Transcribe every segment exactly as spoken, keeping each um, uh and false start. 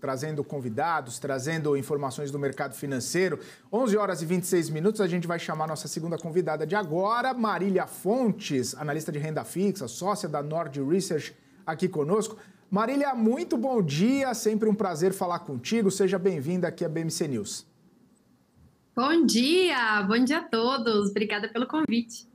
Trazendo convidados, trazendo informações do mercado financeiro. onze horas e vinte e seis minutos, a gente vai chamar nossa segunda convidada de agora, Marília Fontes, analista de renda fixa, sócia da Nord Research, aqui conosco. Marília, muito bom dia, sempre um prazer falar contigo, seja bem-vinda aqui à B M C News. Bom dia, bom dia a todos, obrigada pelo convite.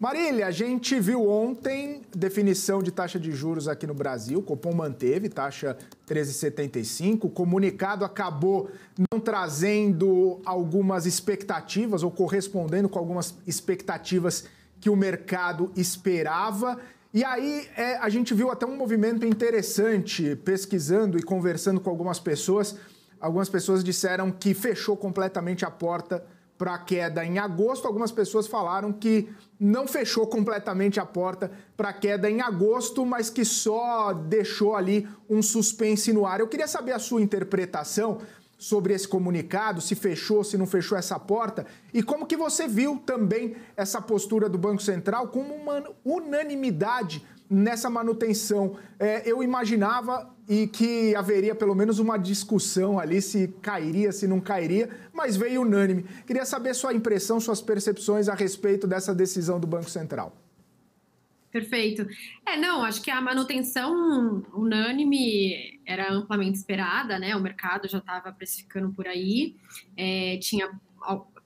Marília, a gente viu ontem definição de taxa de juros aqui no Brasil, o Copom manteve taxa treze vírgula setenta e cinco, o comunicado acabou não trazendo algumas expectativas ou correspondendo com algumas expectativas que o mercado esperava. E aí é, a gente viu até um movimento interessante, pesquisando e conversando com algumas pessoas. Algumas pessoas disseram que fechou completamente a porta para a queda em agosto, algumas pessoas falaram que não fechou completamente a porta para a queda em agosto, mas que só deixou ali um suspense no ar. Eu queria saber a sua interpretação sobre esse comunicado, se fechou, se não fechou essa porta, e como que você viu também essa postura do Banco Central como uma unanimidade nessa manutenção. É, eu imaginava e que haveria pelo menos uma discussão ali se cairia, se não cairia, mas veio unânime. Queria saber sua impressão, suas percepções a respeito dessa decisão do Banco Central. Perfeito. É, não, acho que a manutenção unânime era amplamente esperada, né? O mercado já estava precificando por aí, é, tinha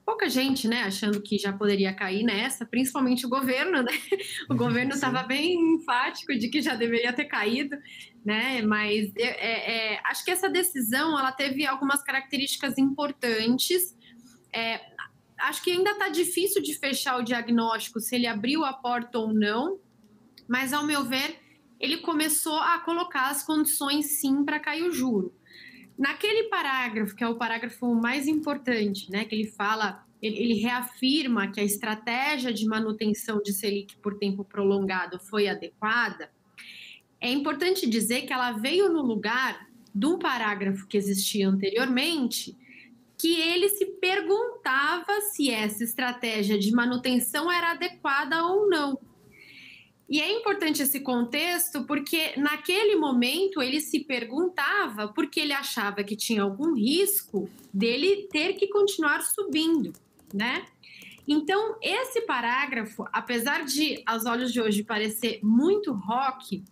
pouca gente, né, achando que já poderia cair nessa, principalmente o governo, né? O governo estava bem enfático de que já deveria ter caído, né? Mas é, é, acho que essa decisão ela teve algumas características importantes. É, acho que ainda está difícil de fechar o diagnóstico se ele abriu a porta ou não, mas, ao meu ver, ele começou a colocar as condições, sim, para cair o juro. Naquele parágrafo, que é o parágrafo mais importante, né, que ele fala, ele, ele reafirma que a estratégia de manutenção de Selic por tempo prolongado foi adequada, é importante dizer que ela veio no lugar de um parágrafo que existia anteriormente, que ele se perguntava se essa estratégia de manutenção era adequada ou não. E é importante esse contexto porque, naquele momento, ele se perguntava porque ele achava que tinha algum risco dele ter que continuar subindo, né? Então, esse parágrafo, apesar de, aos olhos de hoje, parecer muito rock,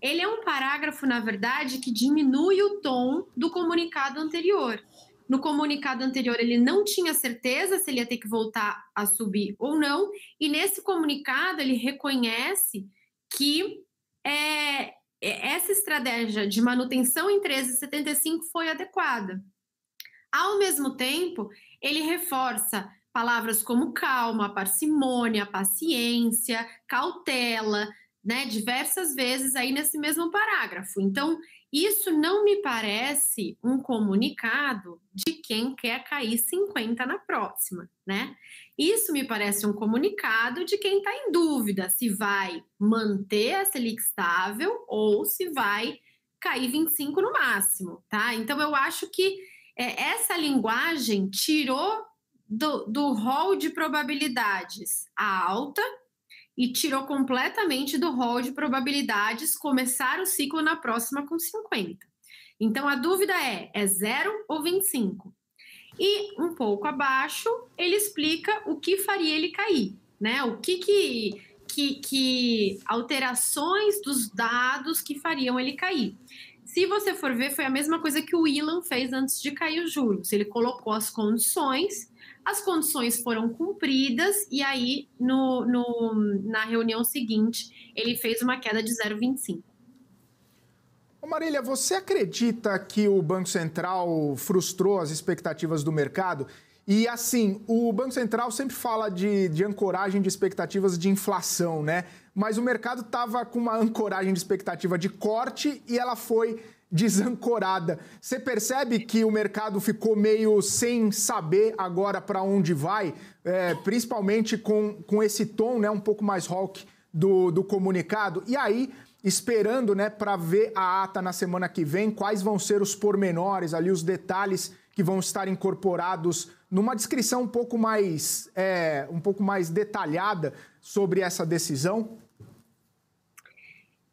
ele é um parágrafo, na verdade, que diminui o tom do comunicado anterior. No comunicado anterior, ele não tinha certeza se ele ia ter que voltar a subir ou não. E nesse comunicado, ele reconhece que é, essa estratégia de manutenção em treze vírgula setenta e cinco foi adequada. Ao mesmo tempo, ele reforça palavras como calma, parcimônia, paciência, cautela, né, diversas vezes aí nesse mesmo parágrafo. Então, isso não me parece um comunicado de quem quer cair cinquenta na próxima, né? Isso me parece um comunicado de quem está em dúvida se vai manter a Selic estável ou se vai cair vinte e cinco no máximo, tá? Então, eu acho que é, essa linguagem tirou do, do rol de probabilidades a alta e tirou completamente do rol de probabilidades começar o ciclo na próxima com cinquenta. Então, a dúvida é, é zero ou vinte e cinco? E, um pouco abaixo, ele explica o que faria ele cair, né? O que que, que, que alterações dos dados que fariam ele cair. Se você for ver, foi a mesma coisa que o Elon fez antes de cair os juros. Ele colocou as condições... As condições foram cumpridas e aí, no, no, na reunião seguinte, ele fez uma queda de zero vírgula vinte e cinco. Marília, você acredita que o Banco Central frustrou as expectativas do mercado? E, assim, o Banco Central sempre fala de, de ancoragem de expectativas de inflação, né? Mas o mercado estava com uma ancoragem de expectativa de corte e ela foi... desancorada. Você percebe que o mercado ficou meio sem saber agora para onde vai, é, principalmente com, com esse tom, né, um pouco mais hawk do, do comunicado? E aí, esperando, né, para ver a ata na semana que vem, quais vão ser os pormenores ali, os detalhes que vão estar incorporados numa descrição um pouco mais, é, um pouco mais detalhada sobre essa decisão?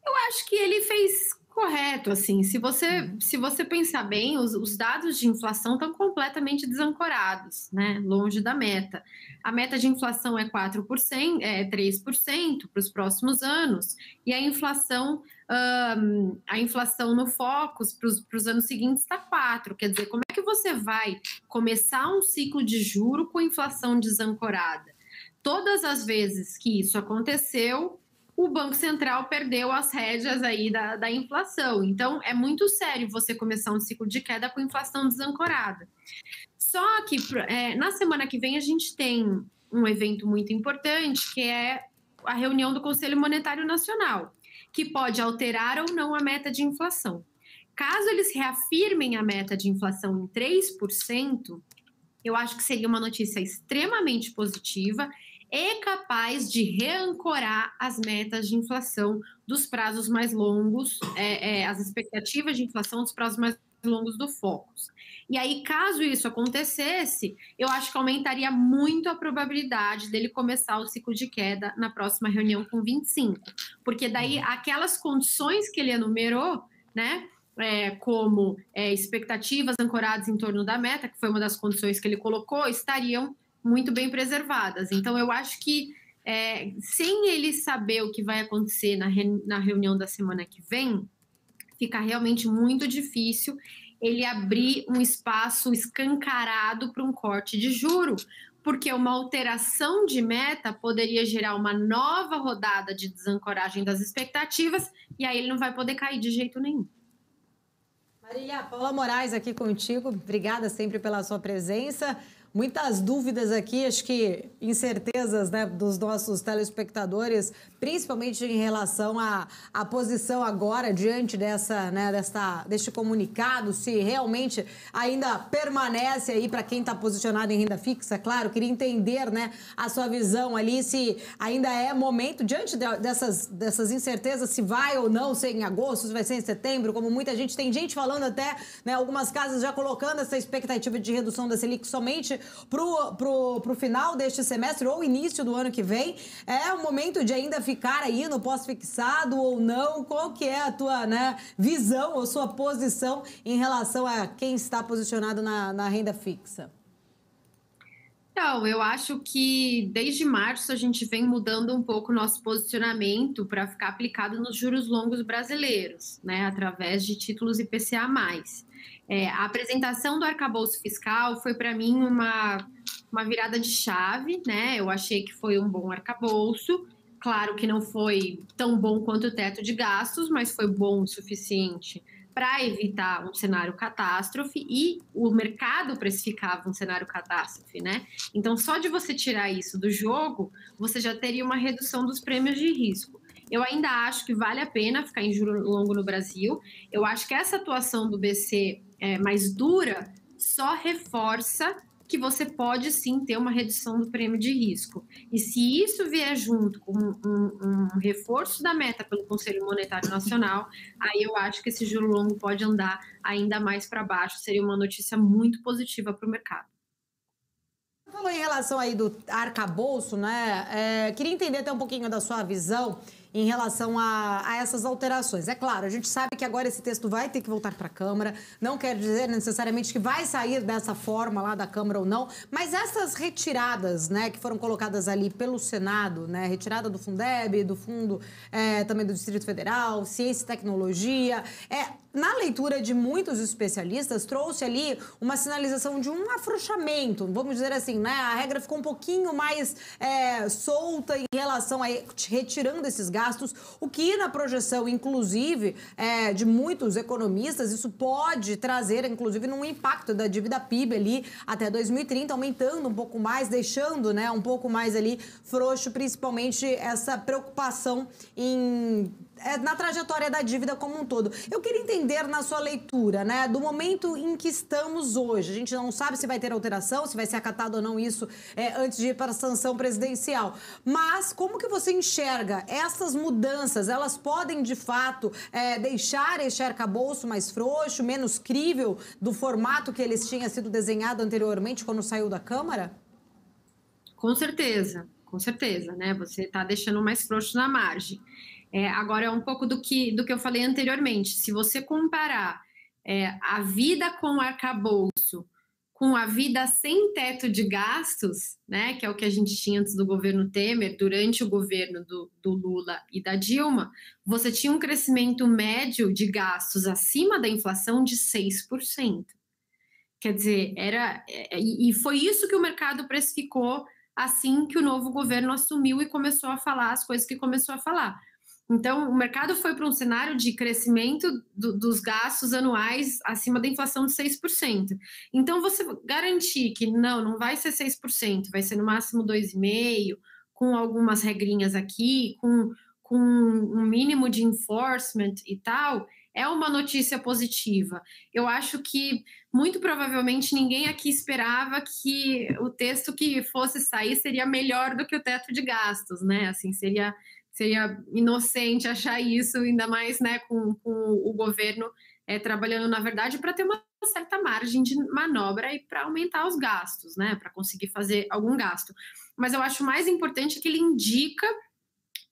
Eu acho que ele fez... Correto, assim, se você, se você pensar bem, os, os dados de inflação estão completamente desancorados, né, longe da meta. A meta de inflação é quatro por cento, é três por cento para os próximos anos, e a inflação, um, a inflação no Focus para os anos seguintes está quatro por cento. Quer dizer, como é que você vai começar um ciclo de juro com inflação desancorada? Todas as vezes que isso aconteceu, o Banco Central perdeu as rédeas aí da, da inflação. Então, é muito sério você começar um ciclo de queda com inflação desancorada. Só que é, na semana que vem a gente tem um evento muito importante, que é a reunião do Conselho Monetário Nacional, que pode alterar ou não a meta de inflação. Caso eles reafirmem a meta de inflação em três por cento, eu acho que seria uma notícia extremamente positiva, é capaz de reancorar as metas de inflação dos prazos mais longos, é, é, as expectativas de inflação dos prazos mais longos do Focus. E aí, caso isso acontecesse, eu acho que aumentaria muito a probabilidade dele começar o ciclo de queda na próxima reunião com vinte e cinco, porque daí aquelas condições que ele enumerou, né, É, como é, expectativas ancoradas em torno da meta, que foi uma das condições que ele colocou, estariam muito bem preservadas. Então, eu acho que, é, sem ele saber o que vai acontecer na, re, na reunião da semana que vem, fica realmente muito difícil ele abrir um espaço escancarado para um corte de juro, porque uma alteração de meta poderia gerar uma nova rodada de desancoragem das expectativas, e aí ele não vai poder cair de jeito nenhum. Marília, Paula Moraes aqui contigo, obrigada sempre pela sua presença. Muitas dúvidas aqui, acho que incertezas, né, dos nossos telespectadores, principalmente em relação à, à posição agora, diante dessa, né, dessa, deste comunicado, se realmente ainda permanece aí para quem está posicionado em renda fixa, claro, queria entender, né, a sua visão ali, se ainda é momento, diante de, dessas, dessas incertezas, se vai ou não ser em agosto, se vai ser em setembro, como muita gente, tem gente falando até, né, algumas casas já colocando essa expectativa de redução da Selic somente Pro, pro, pro final deste semestre ou início do ano que vem. É o momento de ainda ficar aí no pós-fixado ou não? Qual que é a tua, né, visão ou sua posição em relação a quem está posicionado na, na renda fixa? Então, eu acho que desde março a gente vem mudando um pouco o nosso posicionamento para ficar aplicado nos juros longos brasileiros, né, através de títulos I P C A mais. É, a apresentação do arcabouço fiscal foi, para mim, uma, uma virada de chave, né? Eu achei que foi um bom arcabouço. Claro que não foi tão bom quanto o teto de gastos, mas foi bom o suficiente para evitar um cenário catástrofe, e o mercado precificava um cenário catástrofe, né? Então, só de você tirar isso do jogo, você já teria uma redução dos prêmios de risco. Eu ainda acho que vale a pena ficar em juro longo no Brasil. Eu acho que essa atuação do B C é, mais dura só reforça que você pode sim ter uma redução do prêmio de risco. E se isso vier junto com um, um, um reforço da meta pelo Conselho Monetário Nacional, aí eu acho que esse juro longo pode andar ainda mais para baixo. Seria uma notícia muito positiva para o mercado. Você falou em relação aí do arcabouço, né? É, queria entender até um pouquinho da sua visão em relação a, a essas alterações. É claro, a gente sabe que agora esse texto vai ter que voltar para a Câmara, não quer dizer necessariamente que vai sair dessa forma lá da Câmara ou não, mas essas retiradas, né, que foram colocadas ali pelo Senado, né, retirada do Fundeb, do Fundo, é, também do Distrito Federal, Ciência e Tecnologia, é, na leitura de muitos especialistas, trouxe ali uma sinalização de um afrouxamento, vamos dizer assim, né, a regra ficou um pouquinho mais é, solta em relação a retirando esses gastos, gastos, o que na projeção, inclusive, é, de muitos economistas, isso pode trazer, inclusive, num impacto da dívida P I B ali até dois mil e trinta, aumentando um pouco mais, deixando, né, um pouco mais ali frouxo, principalmente essa preocupação em, é, na trajetória da dívida como um todo. Eu queria entender na sua leitura, né, do momento em que estamos hoje. A gente não sabe se vai ter alteração, se vai ser acatado ou não isso é, antes de ir para a sanção presidencial. Mas como que você enxerga essas mudanças? Elas podem, de fato, é, deixar este arcabouço mais frouxo, menos crível do formato que eles tinham sido desenhado anteriormente quando saiu da Câmara? Com certeza, com certeza, né? Você está deixando mais frouxo na margem. É, agora é um pouco do que, do que eu falei anteriormente. Se você comparar é, a vida com o arcabouço com a vida sem teto de gastos, né, que é o que a gente tinha antes do governo Temer, durante o governo do, do Lula e da Dilma, você tinha um crescimento médio de gastos acima da inflação de seis por cento. Quer dizer, era, e foi isso que o mercado precificou assim que o novo governo assumiu e começou a falar as coisas que começou a falar. Então, o mercado foi para um cenário de crescimento do, dos gastos anuais acima da inflação de seis por cento. Então, você garantir que não, não vai ser seis por cento, vai ser no máximo dois vírgula cinco por cento, com algumas regrinhas aqui, com, com um mínimo de enforcement e tal, é uma notícia positiva. Eu acho que, muito provavelmente, ninguém aqui esperava que o texto que fosse sair seria melhor do que o teto de gastos, né? Assim, seria... Seria inocente achar isso, ainda mais, né, com, com o governo é, trabalhando, na verdade, para ter uma certa margem de manobra e para aumentar os gastos, né, para conseguir fazer algum gasto. Mas eu acho mais importante que ele indica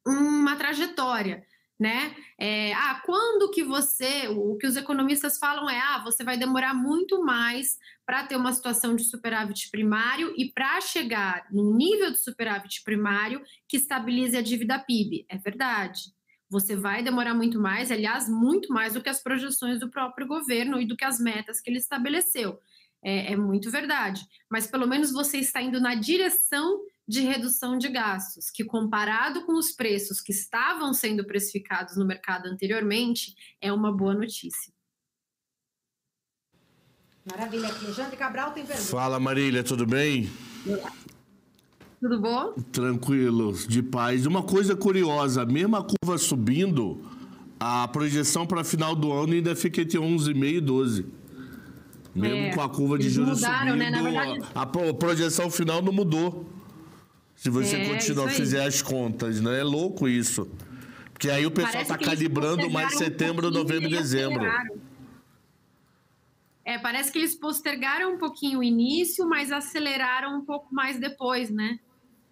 uma trajetória, né? É, ah, quando que você... O que os economistas falam é, ah, você vai demorar muito mais para ter uma situação de superávit primário e para chegar num nível de superávit primário que estabilize a dívida P I B. É verdade. Você vai demorar muito mais, aliás, muito mais do que as projeções do próprio governo e do que as metas que ele estabeleceu. É, é muito verdade. Mas pelo menos você está indo na direção de redução de gastos, que comparado com os preços que estavam sendo precificados no mercado anteriormente, é uma boa notícia. Maravilha, aqui. Jandre Cabral tem pergunta. Fala, Marília, tudo bem? Tudo bom? Tranquilo, de paz. Uma coisa curiosa, mesmo a curva subindo, a projeção para final do ano ainda fica entre onze vírgula cinco e doze. Mesmo é, com a curva de juros mudaram, subindo, né? Na verdade... a projeção final não mudou. Se você é, continuar a fazer as contas, né? É louco isso. Porque aí o pessoal está calibrando mais setembro, um novembro e dezembro. É, parece que eles postergaram um pouquinho o início, mas aceleraram um pouco mais depois, né?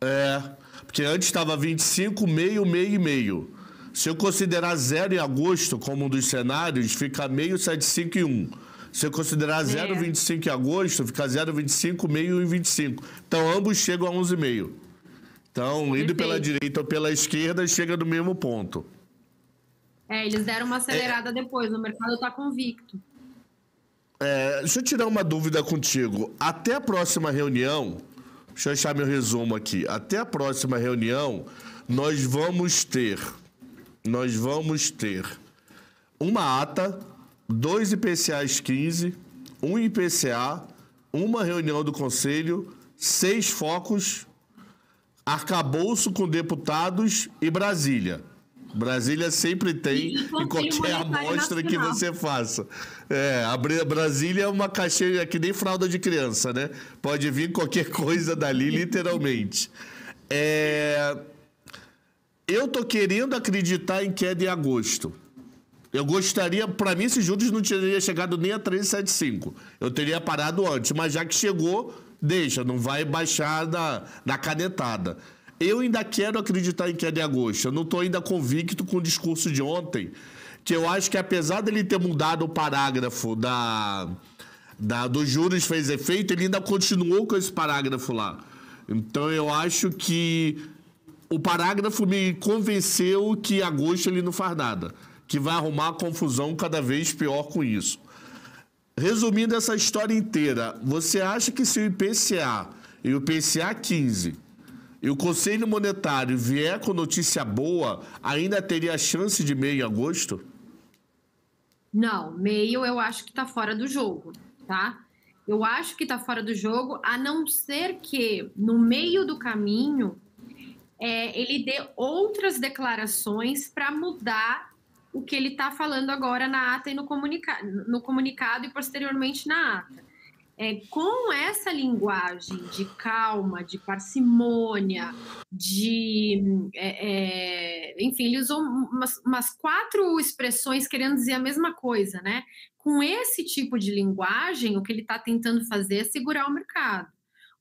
É, porque antes estava vinte e cinco, meio, meio e meio. Se eu considerar zero em agosto como um dos cenários, fica meio, sete, cinco e um. Se eu considerar zero vírgula vinte e cinco é. em agosto, fica zero vírgula vinte e cinco, meio e vinte e cinco. Então, ambos chegam a onze vírgula cinco. Então, perfeito. Indo pela direita ou pela esquerda, chega no mesmo ponto. É, eles deram uma acelerada é. depois, o mercado está convicto. É, deixa eu tirar uma dúvida contigo. Até a próxima reunião, deixa eu achar meu resumo aqui. Até a próxima reunião, nós vamos ter, nós vamos ter uma ata, dois I P C As quinze, um I P C A, uma reunião do Conselho, seis focos, arcabouço com deputados e Brasília. Brasília sempre tem em qualquer amostra que você faça. É, a Brasília é uma caixinha que nem fralda de criança, né? Pode vir qualquer coisa dali, literalmente. É, eu tô querendo acreditar em queda em agosto. Eu gostaria, para mim, se juros não teria chegado nem a três vírgula setenta e cinco. Eu teria parado antes, mas já que chegou, deixa, não vai baixar na, na canetada. Eu ainda quero acreditar em queda em agosto. Eu não estou ainda convicto com o discurso de ontem, que eu acho que apesar dele ter mudado o parágrafo da, da, dos juros fez efeito, ele ainda continuou com esse parágrafo lá. Então, eu acho que o parágrafo me convenceu que agosto ele não faz nada, que vai arrumar a confusão cada vez pior com isso. Resumindo essa história inteira, você acha que se o I P C A e o I P C A quinze... e o Conselho Monetário vier com notícia boa, ainda teria chance de meio em agosto? Não, meio eu acho que está fora do jogo, tá? Eu acho que está fora do jogo, a não ser que no meio do caminho é, ele dê outras declarações para mudar o que ele está falando agora na ata e no, comunica- no comunicado e posteriormente na ata. É, com essa linguagem de calma, de parcimônia, de... É, é, enfim, ele usou umas, umas quatro expressões querendo dizer a mesma coisa, né? Com esse tipo de linguagem, o que ele está tentando fazer é segurar o mercado.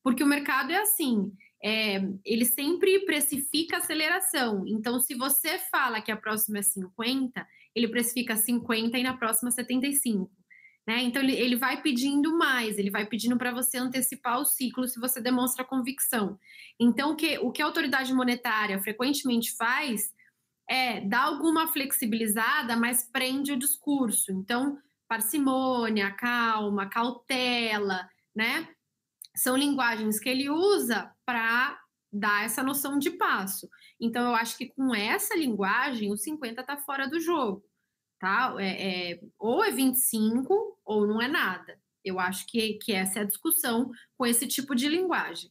Porque o mercado é assim, é, ele sempre precifica a aceleração. Então, se você fala que a próxima é cinquenta, ele precifica cinquenta e na próxima setenta e cinco. Né? Então, ele, ele vai pedindo mais, ele vai pedindo para você antecipar o ciclo se você demonstra convicção. Então, o que, o que a autoridade monetária frequentemente faz é dar alguma flexibilizada, mas prende o discurso. Então, parcimônia, calma, cautela, né? São linguagens que ele usa para dar essa noção de passo. Então, eu acho que com essa linguagem, o cinquenta está fora do jogo. Tá? É, é, ou é vinte e cinco ou não é nada. Eu acho que, que essa é a discussão com esse tipo de linguagem.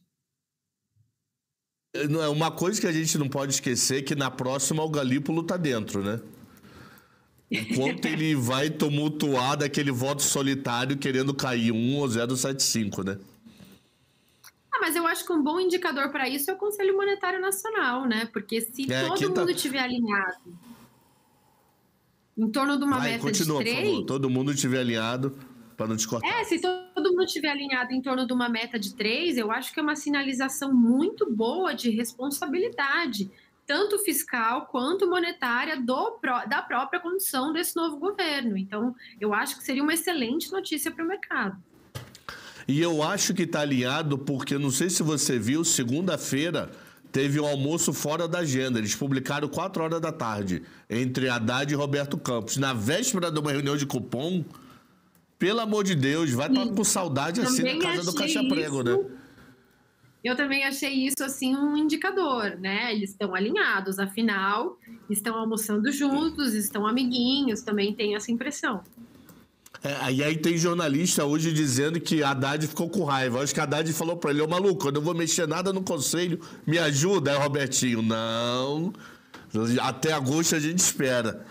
Uma coisa que a gente não pode esquecer é que na próxima o Galípolo está dentro, né? Enquanto ele vai tumultuar daquele voto solitário querendo cair um ou zero vírgula setenta e cinco, né? Ah, mas eu acho que um bom indicador para isso é o Conselho Monetário Nacional, né? Porque se é, todo mundo estiver tá... alinhado em torno de uma Vai, meta continua, de três... Favor, todo mundo estiver alinhado, para não te cortar. É, se todo mundo estiver alinhado em torno de uma meta de três, eu acho que é uma sinalização muito boa de responsabilidade, tanto fiscal quanto monetária, do, da própria condição desse novo governo. Então, eu acho que seria uma excelente notícia para o mercado. E eu acho que está alinhado porque, não sei se você viu, segunda-feira... teve um almoço fora da agenda. Eles publicaram quatro horas da tarde, entre Haddad e Roberto Campos. Na véspera de uma reunião de Copom, pelo amor de Deus, vai estar com saudade assim na casa do Caixa Prego, né? Eu também achei isso, assim, um indicador, né? Eles estão alinhados, afinal, estão almoçando juntos, estão amiguinhos, também tem essa impressão. É, e aí tem jornalista hoje dizendo que Haddad ficou com raiva. Acho que Haddad falou para ele, ô maluco, eu não vou mexer nada no Conselho, me ajuda. Aí o Robertinho, não, até agosto a gente espera.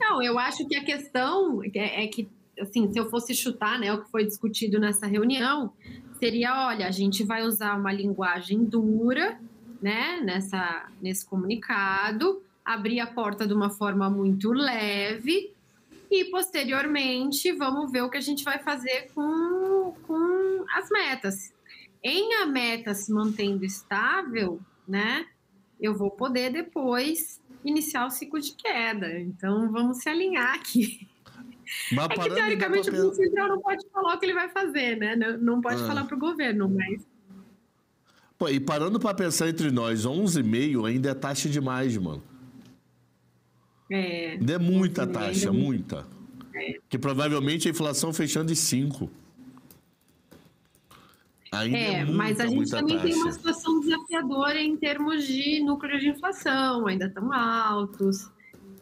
Não, eu acho que a questão é, é que, assim, se eu fosse chutar, né, o que foi discutido nessa reunião, seria, olha, a gente vai usar uma linguagem dura, né, nessa, nesse comunicado, abrir a porta de uma forma muito leve... E, posteriormente, vamos ver o que a gente vai fazer com, com as metas. Em a meta se mantendo estável, né, eu vou poder depois iniciar o ciclo de queda. Então, vamos se alinhar aqui. Mas é que, teoricamente, o Banco Central não pode falar o que ele vai fazer, né? Não, não pode ah. falar para o governo, mas... Pô, e parando para pensar entre nós, onze vírgula cinco ainda é taxa demais, mano. É, é muita taxa, muita. É. Que provavelmente a inflação fechando em cinco. Ainda é, é muita, mas a gente também taxa. Tem uma situação desafiadora em termos de núcleo de inflação, ainda estão altos.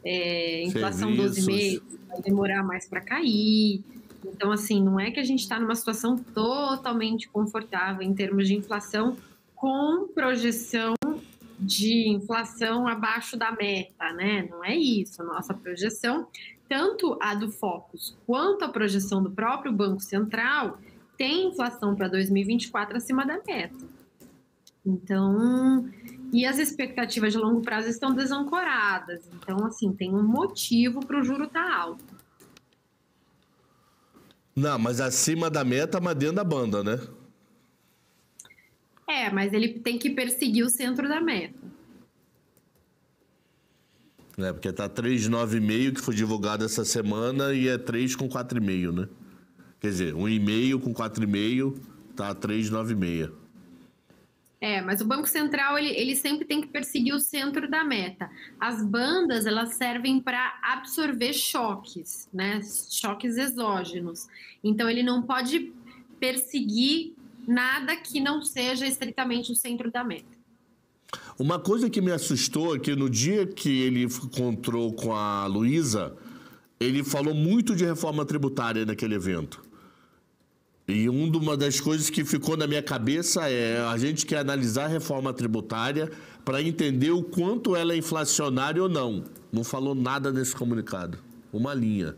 É, inflação doze vírgula cinco vai demorar mais para cair. Então, assim, não é que a gente está numa situação totalmente confortável em termos de inflação com projeção de inflação abaixo da meta, né? Não é isso. A nossa projeção, tanto a do Focus quanto a projeção do próprio Banco Central, tem inflação para dois mil e vinte e quatro acima da meta. Então, e as expectativas de longo prazo estão desancoradas. Então, assim, tem um motivo para o juro estar alto. Não, mas acima da meta, mas dentro da banda, né? É, mas ele tem que perseguir o centro da meta. É, porque tá três vírgula noventa e cinco que foi divulgado essa semana e é três com quatro vírgula cinco, né? Quer dizer, um vírgula cinco com quatro vírgula cinco tá três vírgula noventa e seis. É, mas o Banco Central, ele, ele sempre tem que perseguir o centro da meta. As bandas, elas servem para absorver choques, né? Choques exógenos. Então, ele não pode perseguir nada que não seja estritamente o centro da meta. Uma coisa que me assustou é que no dia que ele encontrou com a Luísa, ele falou muito de reforma tributária naquele evento. E uma das coisas que ficou na minha cabeça é a gente quer analisar a reforma tributária para entender o quanto ela é inflacionária ou não. Não falou nada nesse comunicado. Uma linha.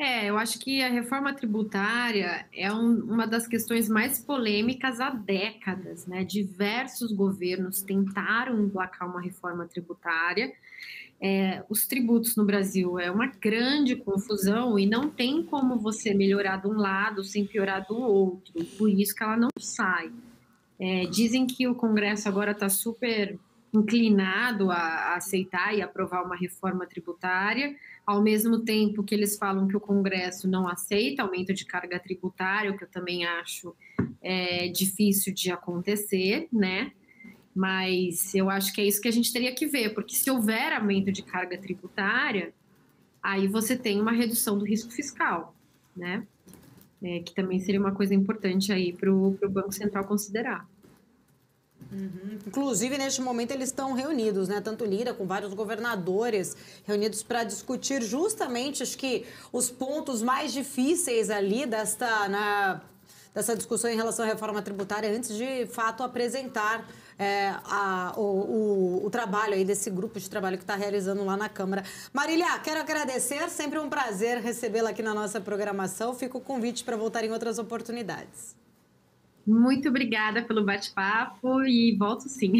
É, eu acho que a reforma tributária é um, uma das questões mais polêmicas há décadas, né? Diversos governos tentaram emplacar uma reforma tributária, é, os tributos no Brasil. É uma grande confusão e não tem como você melhorar de um lado sem piorar do outro. Por isso que ela não sai. É, dizem que o Congresso agora está super inclinado a, a aceitar e aprovar uma reforma tributária, ao mesmo tempo que eles falam que o Congresso não aceita aumento de carga tributária, o que eu também acho é, difícil de acontecer, né? Mas eu acho que é isso que a gente teria que ver, porque se houver aumento de carga tributária, aí você tem uma redução do risco fiscal, né? É, que também seria uma coisa importante aí para o Banco Central considerar. Uhum. Inclusive, neste momento, eles estão reunidos, né? Tanto Lira com vários governadores reunidos para discutir justamente, acho que, os pontos mais difíceis ali desta, na, dessa discussão em relação à reforma tributária, antes de, de fato, apresentar é, a, o, o, o trabalho aí desse grupo de trabalho que está realizando lá na Câmara. Marília, quero agradecer, sempre um prazer recebê-la aqui na nossa programação. Fica o convite para voltar em outras oportunidades. Muito obrigada pelo bate-papo e volto sim.